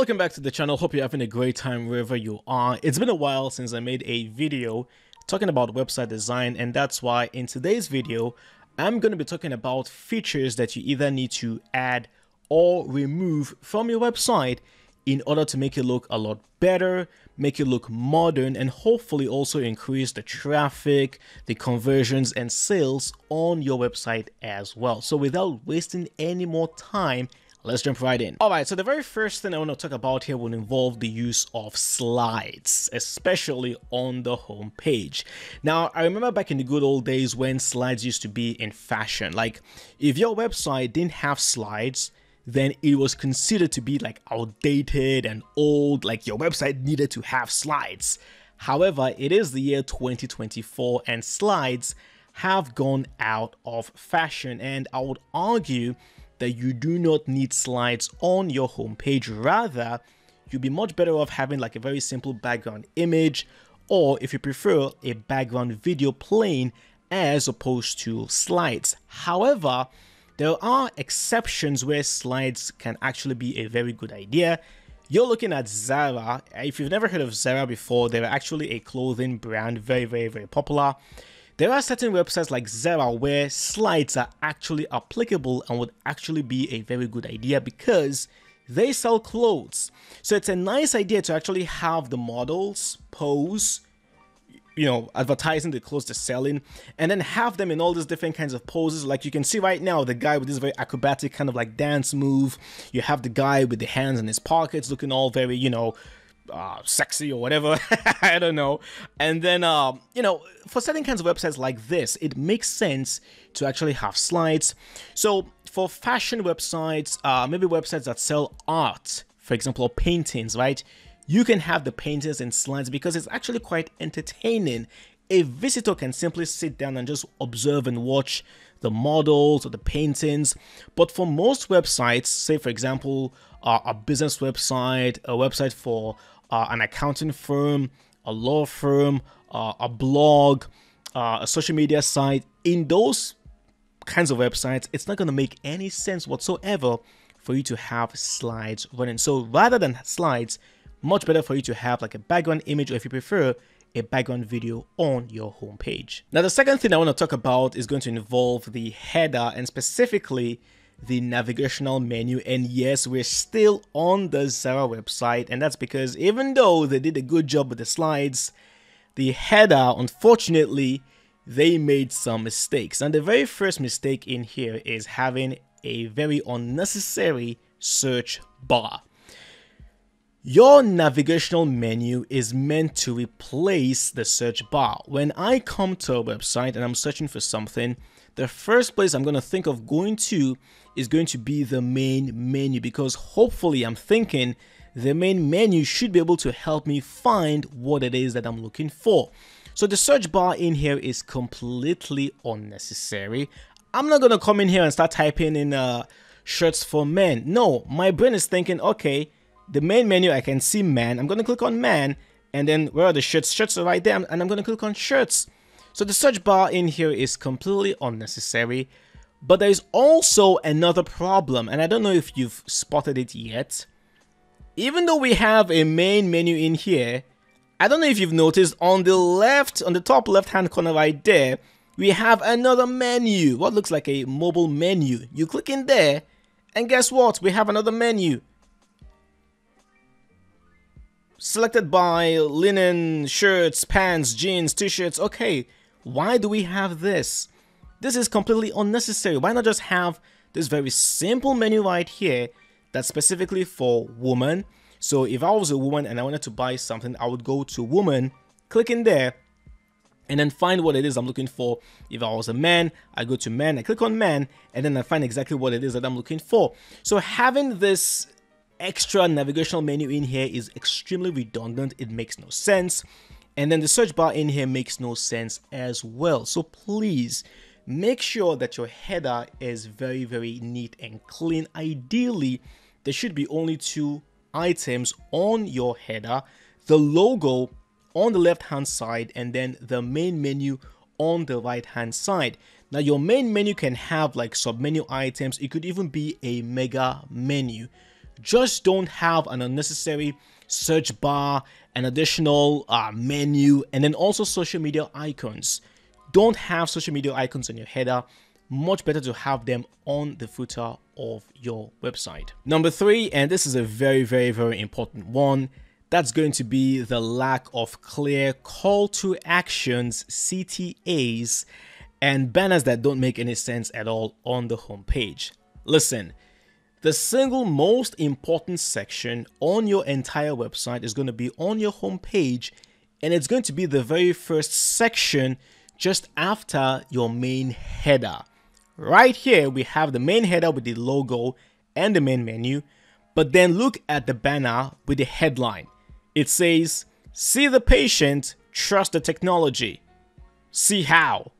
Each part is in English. Welcome back to the channel. Hope you're having a great time wherever you are. It's been a while since I made a video talking about website design, and that's why in today's video I'm going to be talking about features that you either need to add or remove from your website in order to make it look a lot better, make it look modern, and hopefully also increase the traffic, the conversions and sales on your website as well. So without wasting any more time, let's jump right in. All right, so the very first thing I want to talk about here will involve the use of slides, especially on the home page. Now, I remember back in the good old days when slides used to be in fashion. Like, if your website didn't have slides, then it was considered to be like outdated and old, like your website needed to have slides. However, it is the year 2024 and slides have gone out of fashion, and I would argue that you do not need slides on your homepage. Rather, you'd be much better off having like a very simple background image, or if you prefer, a background video playing as opposed to slides. However, there are exceptions where slides can actually be a very good idea. You're looking at Zara. If you've never heard of Zara before, they're actually a clothing brand, very popular. There are certain websites like Zara where slides are actually applicable and would actually be a very good idea because they sell clothes. So it's a nice idea to actually have the models pose, you know, advertising the clothes they're selling, and then have them in all these different kinds of poses. Like you can see right now, the guy with this very acrobatic kind of like dance move. You have the guy with the hands in his pockets looking all very, you know, sexy or whatever. I don't know. And then you know, for certain kinds of websites like this, it makes sense to actually have slides. So for fashion websites, maybe websites that sell art, for example, or paintings, right? You can have the paintings and slides because it's actually quite entertaining. A visitor can simply sit down and just observe and watch the models or the paintings. But for most websites, say for example, a business website, a website for an accounting firm, a law firm, a blog, a social media site, in those kinds of websites, it's not going to make any sense whatsoever for you to have slides running. So rather than slides, much better for you to have like a background image, or if you prefer, a background video on your homepage. Now, the second thing I want to talk about is going to involve the header, and specifically the navigational menu. And yes, we're still on the Zara website, and that's because even though they did a good job with the slides, the header, unfortunately, they made some mistakes. And the very first mistake in here is having a very unnecessary search bar. Your navigational menu is meant to replace the search bar. When I come to a website and I'm searching for something, the first place I'm going to think of going to is going to be the main menu, because hopefully I'm thinking the main menu should be able to help me find what it is that I'm looking for. So the search bar in here is completely unnecessary. I'm not going to come in here and start typing in shirts for men. No, my brain is thinking, okay, the main menu, I can see man. I'm going to click on man, and then where are the shirts? Shirts are right there, and I'm going to click on shirts. So the search bar in here is completely unnecessary. But there is also another problem, and I don't know if you've spotted it yet. Even though we have a main menu in here, I don't know if you've noticed on the left, on the top left-hand corner right there, we have another menu, what looks like a mobile menu. You click in there, and guess what? We have another menu. Selected by linen, shirts, pants, jeans, t-shirts. Okay, why do we have this? This is completely unnecessary. Why not just have this very simple menu right here that's specifically for women? So if I was a woman and I wanted to buy something, I would go to woman, click in there, and then find what it is I'm looking for. If I was a man, I go to men, I click on men, and then I find exactly what it is that I'm looking for. So having this extra navigational menu in here is extremely redundant. It makes no sense, and then the search bar in here makes no sense as well. So please make sure that your header is very neat and clean. Ideally, there should be only two items on your header: the logo on the left hand side, and then the main menu on the right hand side. Now, your main menu can have like sub menu items. It could even be a mega menu. just don't have an unnecessary search bar, an additional menu, and then also social media icons. Don't have social media icons in your header. Much better to have them on the footer of your website. Number three, and this is a very, very, very important one, that's going to be the lack of clear call to actions, CTAs, and banners that don't make any sense at all on the homepage. Listen, the single most important section on your entire website is going to be on your homepage, and it's going to be the very first section just after your main header. Right here, we have the main header with the logo and the main menu, but then look at the banner with the headline. It says, "See the patient, trust the technology. See how."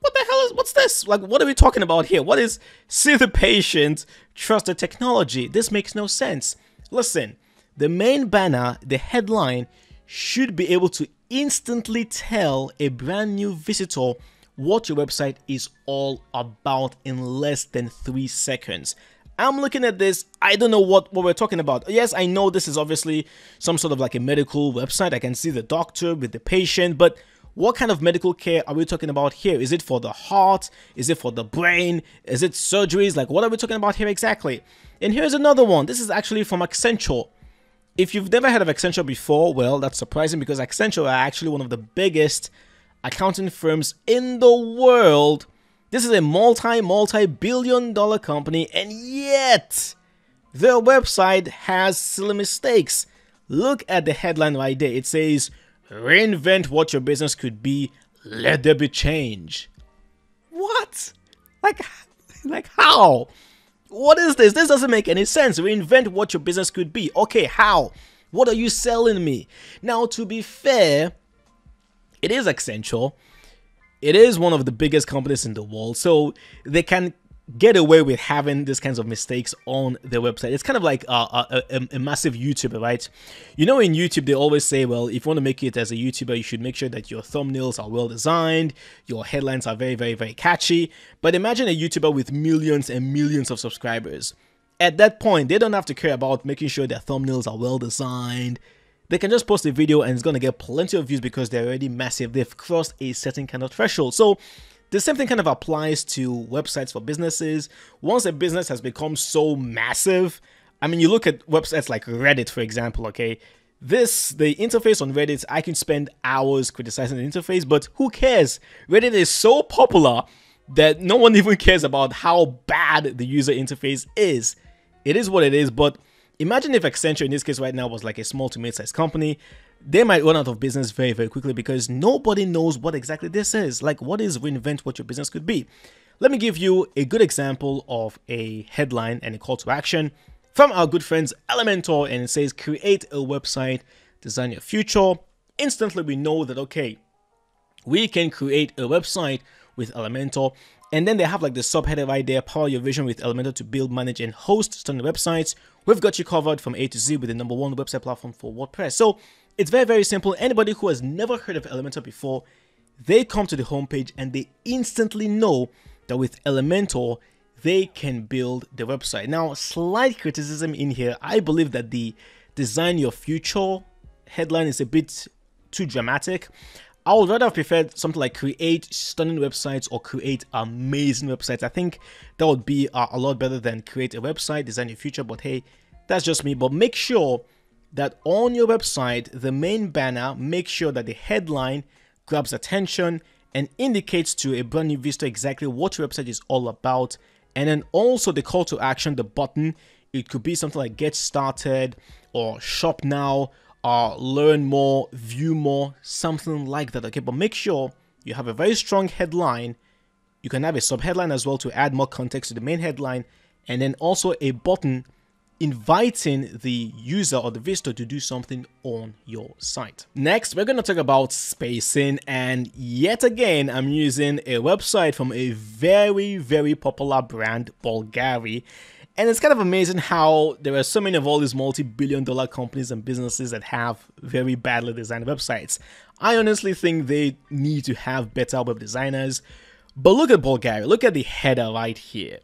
What the hell is, what's this? Like, what are we talking about here? What is "see the patient, trust the technology"? This makes no sense. Listen, the main banner, the headline, should be able to instantly tell a brand new visitor what your website is all about in less than 3 seconds. I'm looking at this, I don't know what we're talking about. Yes, I know this is obviously some sort of like a medical website. I can see the doctor with the patient, but what kind of medical care are we talking about here? Is it for the heart? Is it for the brain? Is it surgeries? Like, what are we talking about here exactly? And here's another one. This is actually from Accenture. If you've never heard of Accenture before, well, that's surprising, because Accenture are actually one of the biggest accounting firms in the world. This is a multi-billion-dollar company, and yet their website has silly mistakes. Look at the headline right there. It says, "Reinvent what your business could be. Let there be change." What? Like how? What is this? This doesn't make any sense. Reinvent what your business could be. Okay, how? What are you selling me? Now, to be fair, it is Accenture. It is one of the biggest companies in the world, so they can get away with having these kinds of mistakes on their website. It's kind of like a massive YouTuber, right? You know, in YouTube, they always say, well, if you want to make it as a YouTuber, you should make sure that your thumbnails are well designed, your headlines are very, very, very catchy. But imagine a YouTuber with millions and millions of subscribers. At that point, they don't have to care about making sure their thumbnails are well designed. They can just post a video and it's going to get plenty of views because they're already massive. They've crossed a certain kind of threshold. So the same thing kind of applies to websites for businesses. Once a business has become so massive, I mean, you look at websites like Reddit, for example, okay? The interface on Reddit, I can spend hours criticizing the interface, but who cares? Reddit is so popular that no one even cares about how bad the user interface is. It is what it is, but imagine if Accenture in this case right now was like a small to mid-sized company. They might run out of business very, very quickly because nobody knows what exactly this is. Like, what is "reinvent what your business could be"? Let me give you a good example of a headline and a call to action from our good friends Elementor, and it says, "Create a website, design your future." Instantly we know that, okay, we can create a website with Elementor. And then they have like the subheader right there, "Power your vision with Elementor to build, manage, and host stunning websites. We've got you covered from A to Z with the #1 website platform for WordPress." So it's very, very simple. Anybody who has never heard of Elementor before, they come to the homepage and they instantly know that with Elementor, they can build the website. Now, slight criticism in here. I believe that the "design your future" headline is a bit too dramatic. I would rather have preferred something like "create stunning websites" or "create amazing websites." I think that would be a lot better than "create a website, design your future," but hey, that's just me. But make sure that on your website, the main banner, make sure that the headline grabs attention and indicates to a brand new visitor exactly what your website is all about. And then also the call to action, the button, it could be something like "get started" or "shop now," learn more, view more, something like that, okay? But make sure you have a very strong headline. You can have a sub-headline as well to add more context to the main headline, and then also a button inviting the user or the visitor to do something on your site. Next, we're going to talk about spacing, and yet again, I'm using a website from a very, very popular brand, Bulgari. And it's kind of amazing how there are so many of all these multi-billion-dollar companies and businesses that have very badly designed websites. I honestly think they need to have better web designers. But look at Bulgari. Look at the header right here.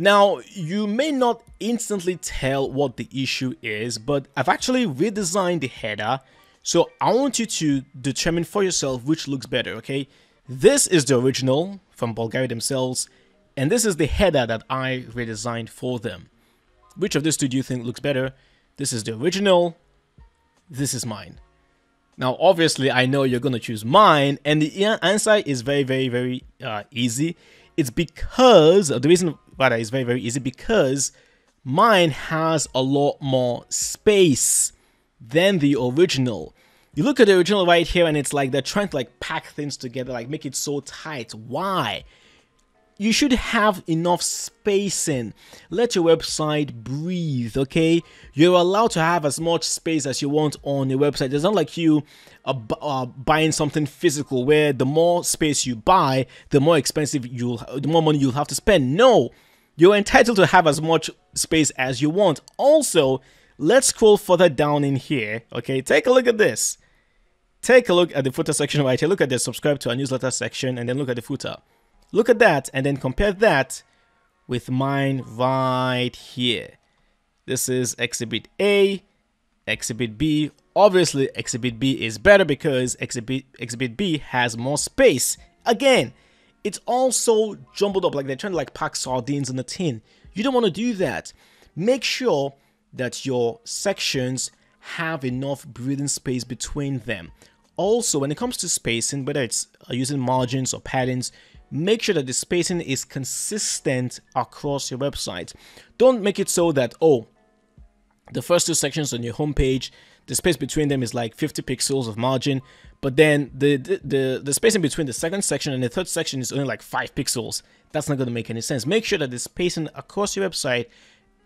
Now, you may not instantly tell what the issue is, but I've actually redesigned the header, so I want you to determine for yourself which looks better, okay? This is the original from Bulgari themselves, and this is the header that I redesigned for them. Which of these two do you think looks better? This is the original, this is mine. Now, obviously, I know you're gonna choose mine, and the answer is very, very, very easy. It's because, the reason why that is very, very easy, because mine has a lot more space than the original. You look at the original right here, and it's like they're trying to like pack things together, like make it so tight. Why? You should have enough spacing. Let your website breathe, okay? You're allowed to have as much space as you want on your website. It's not like you are buying something physical where the more space you buy, the more expensive the more money you'll have to spend. No, you're entitled to have as much space as you want. Also, let's scroll further down in here, okay? Take a look at this. Take a look at the footer section right here. Look at the subscribe to our newsletter section and then look at the footer. Look at that and then compare that with mine right here. This is Exhibit A, Exhibit B. Obviously, Exhibit B is better because Exhibit B has more space. Again, it's all so jumbled up like they're trying to like pack sardines in a tin. You don't want to do that. Make sure that your sections have enough breathing space between them. Also, when it comes to spacing, whether it's using margins or paddings, make sure that the spacing is consistent across your website. Don't make it so that, oh, the first two sections on your homepage, the space between them is like 50 pixels of margin, but then the spacing between the second section and the third section is only like 5 pixels. That's not going to make any sense. Make sure that the spacing across your website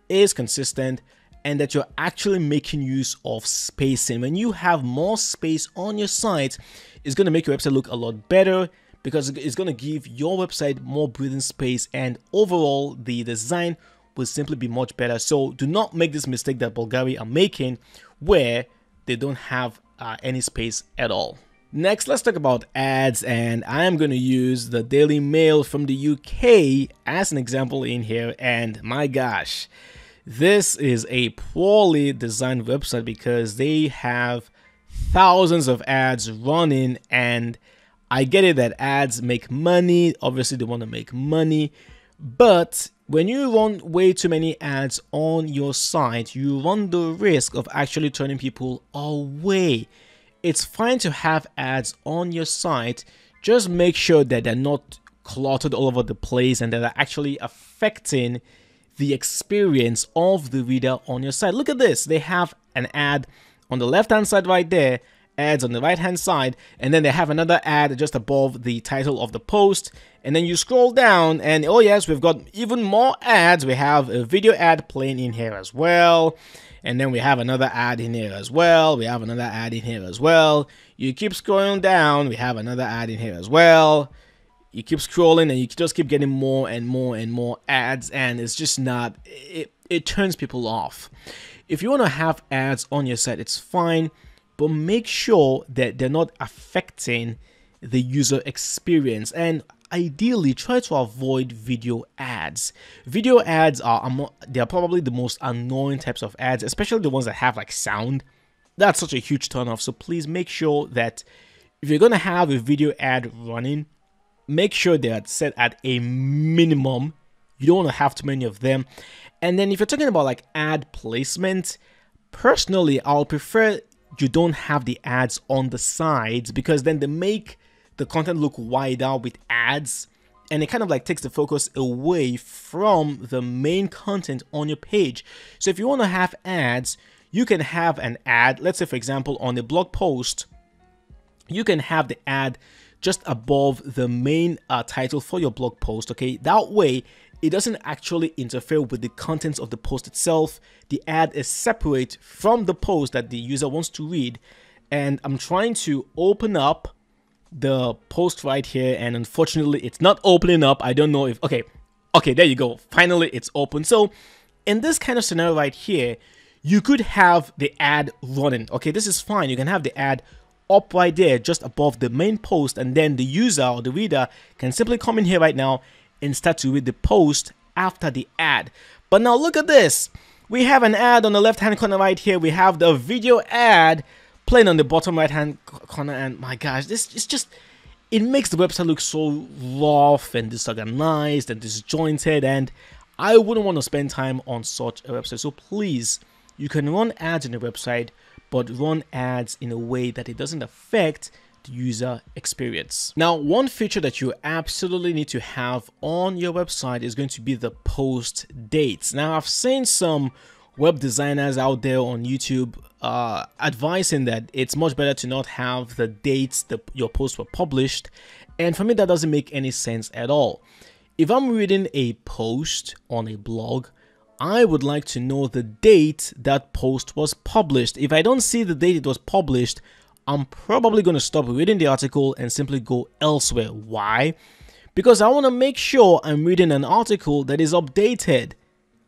is consistent and that you're actually making use of spacing. When you have more space on your site, it's going to make your website look a lot better, because it's going to give your website more breathing space and overall the design will simply be much better. So do not make this mistake that Bulgari are making where they don't have any space at all. Next, let's talk about ads, and I'm going to use the Daily Mail from the UK as an example in here, and my gosh, this is a poorly designed website because they have thousands of ads running, and I get it that ads make money, obviously they want to make money, but when you run way too many ads on your site, you run the risk of actually turning people away. It's fine to have ads on your site, just make sure that they're not cluttered all over the place and that they're actually affecting the experience of the reader on your site. Look at this, they have an ad on the left-hand side right there, ads on the right hand side, and then they have another ad just above the title of the post, and then you scroll down and oh yes, we've got even more ads. We have a video ad playing in here as well, and then we have another ad in here as well, we have another ad in here as well. You keep scrolling down, we have another ad in here as well. You keep scrolling and you just keep getting more and more and more ads, and it's just not, it turns people off. If you want to have ads on your site, it's fine, but make sure that they're not affecting the user experience, and ideally try to avoid video ads. Video ads are probably the most annoying types of ads, especially the ones that have like sound. That's such a huge turnoff, so please make sure that if you're gonna have a video ad running, make sure they're set at a minimum. You don't want to have too many of them. And then if you're talking about like ad placement, personally I'll prefer you don't have the ads on the sides, because then they make the content look wider with ads, and it kind of like takes the focus away from the main content on your page. So if you want to have ads, you can have an ad, let's say for example on a blog post, you can have the ad just above the main title for your blog post, okay? That way it doesn't actually interfere with the contents of the post itself. The ad is separate from the post that the user wants to read. And I'm trying to open up the post right here, and unfortunately it's not opening up. I don't know if, okay, there you go. Finally, it's open. So in this kind of scenario right here, you could have the ad running. Okay, this is fine. You can have the ad up right there, just above the main post, and then the user or the reader can simply come in here right now and start to read the post after the ad. But now look at this. We have an ad on the left hand corner right here. We have the video ad playing on the bottom right hand corner, and my gosh, this is just, it makes the website look so rough and disorganized and disjointed, and I wouldn't want to spend time on such a website. So please, you can run ads on your website, but run ads in a way that it doesn't affect the user experience. Now, one feature that you absolutely need to have on your website is going to be the post dates. Now, I've seen some web designers out there on YouTube advising that it's much better to not have the dates that your posts were published, and for me that doesn't make any sense at all. If I'm reading a post on a blog, I would like to know the date that post was published. If I don't see the date it was published, I'm probably going to stop reading the article and simply go elsewhere. Why? Because I want to make sure I'm reading an article that is updated.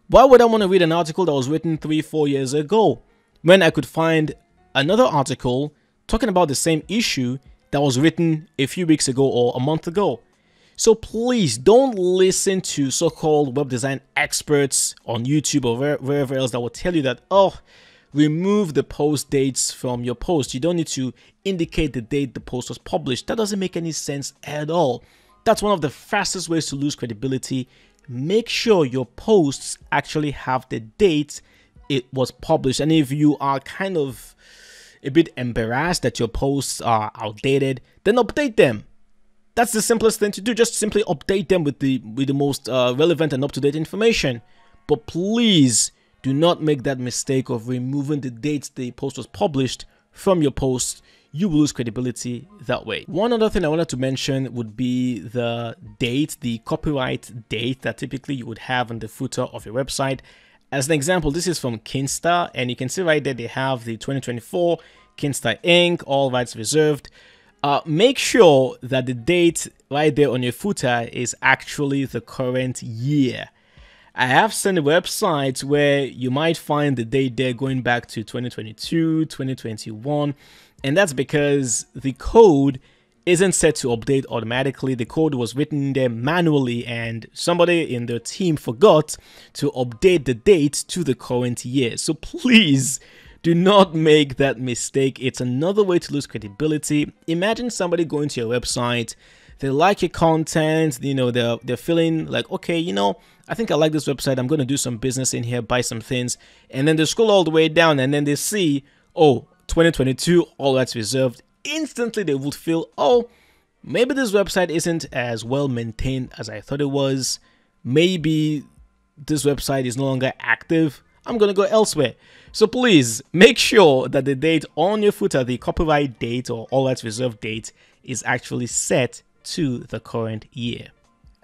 Why would I want to read an article that was written 3-4 years ago when I could find another article talking about the same issue that was written a few weeks ago or a month ago? So please don't listen to so-called web design experts on YouTube or wherever else that will tell you that, oh, remove the post dates from your post. You don't need to indicate the date the post was published. That doesn't make any sense at all. That's one of the fastest ways to lose credibility. Make sure your posts actually have the date it was published. And if you are kind of a bit embarrassed that your posts are outdated, then update them. That's the simplest thing to do. Just simply update them with the most relevant and up-to-date information. But please, do not make that mistake of removing the dates the post was published from your post. You will lose credibility that way. One other thing I wanted to mention would be the date, the copyright date that typically you would have on the footer of your website. As an example, this is from Kinsta, and you can see right there they have the 2024 Kinsta Inc., all rights reserved. Make sure that the date right there on your footer is actually the current year. I have seen websites where you might find the date there going back to 2022, 2021, and that's because the code isn't set to update automatically. The code was written there manually, and somebody in their team forgot to update the date to the current year. So please do not make that mistake. It's another way to lose credibility. Imagine somebody going to your website. They like your content, you know, they're feeling like, okay, you know, I think I like this website. I'm going to do some business in here, buy some things. And then they scroll all the way down and then they see, oh, 2022, all rights reserved. Instantly, they would feel, oh, maybe this website isn't as well maintained as I thought it was. Maybe this website is no longer active. I'm going to go elsewhere. So please make sure that the date on your footer, the copyright date or all rights reserved date, is actually set to the current year.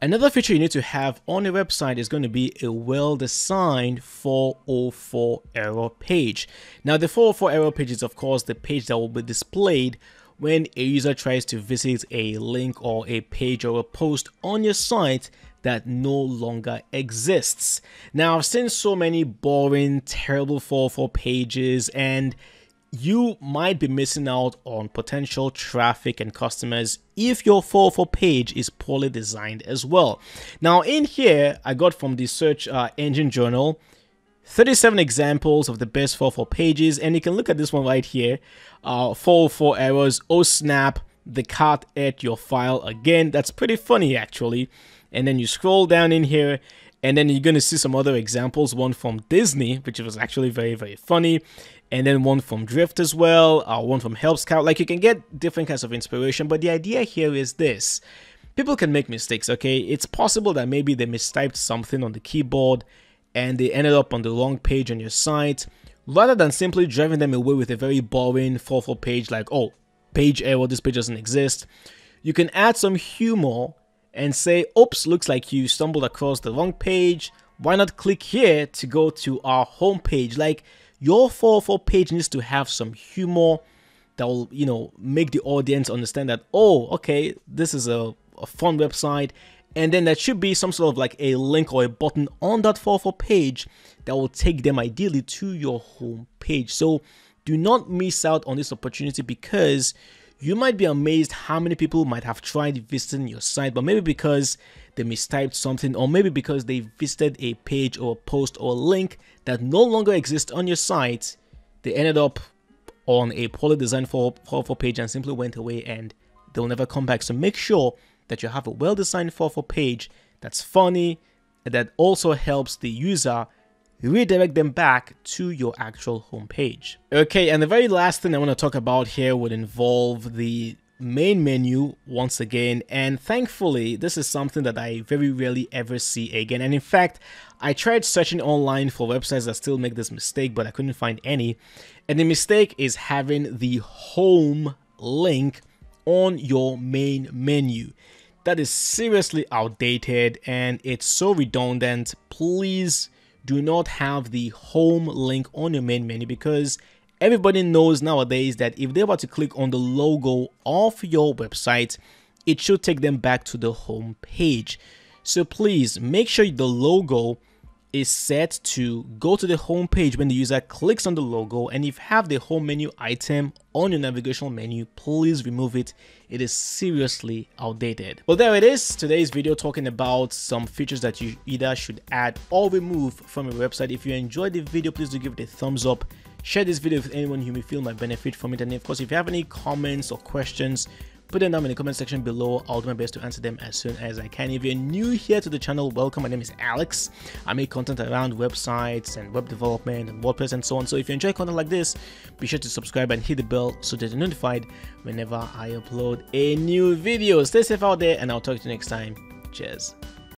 Another feature you need to have on your website is going to be a well-designed 404 error page. Now, the 404 error page is, of course, the page that will be displayed when a user tries to visit a link or a page or a post on your site that no longer exists. Now, I've seen so many boring, terrible 404 pages, and you might be missing out on potential traffic and customers if your 404 page is poorly designed as well. Now in here, I got from the search engine journal 37 examples of the best 404 pages, and you can look at this one right here. 404 errors, oh snap, the cat ate your file again. That's pretty funny actually. And then you scroll down in here, and then you're going to see some other examples, one from Disney, which was actually very, very funny. And then one from Drift as well, one from Help Scout. Like, you can get different kinds of inspiration, but the idea here is this. People can make mistakes, okay? It's possible that maybe they mistyped something on the keyboard and they ended up on the wrong page on your site. Rather than simply driving them away with a very boring 404 page, like, oh, page error, this page doesn't exist, you can add some humor and say, oops, looks like you stumbled across the wrong page. Why not click here to go to our homepage? Like, your 404 page needs to have some humor that will, you know, make the audience understand that, oh, okay, this is a fun website. And then there should be some sort of like a link or a button on that 404 page that will take them ideally to your home page. So do not miss out on this opportunity, because you might be amazed how many people might have tried visiting your site, but maybe because they mistyped something, or maybe because they visited a page or a post or a link that no longer exists on your site, they ended up on a poorly designed for page and simply went away and they'll never come back. So make sure that you have a well-designed for page that's funny, that also helps the user redirect them back to your actual homepage. Okay, and the very last thing I want to talk about here would involve the main menu once again, and thankfully this is something that I very rarely ever see again. And in fact, I tried searching online for websites that still make this mistake, but I couldn't find any. And the mistake is having the home link on your main menu. That is seriously outdated and it's so redundant. Please do not have the home link on your main menu, because everybody knows nowadays that if they were to click on the logo of your website, it should take them back to the home page. So please make sure the logo is set to go to the home page when the user clicks on the logo. And if you have the home menu item on your navigational menu, please remove it. It is seriously outdated. Well, there it is. Today's video talking about some features that you either should add or remove from your website. If you enjoyed the video, please do give it a thumbs up. Share this video with anyone you may feel might benefit from it. And of course, if you have any comments or questions, put them down in the comment section below. I'll do my best to answer them as soon as I can. If you're new here to the channel, welcome. My name is Alex. I make content around websites and web development and WordPress and so on. So if you enjoy content like this, be sure to subscribe and hit the bell so that you're notified whenever I upload a new video. Stay safe out there and I'll talk to you next time. Cheers.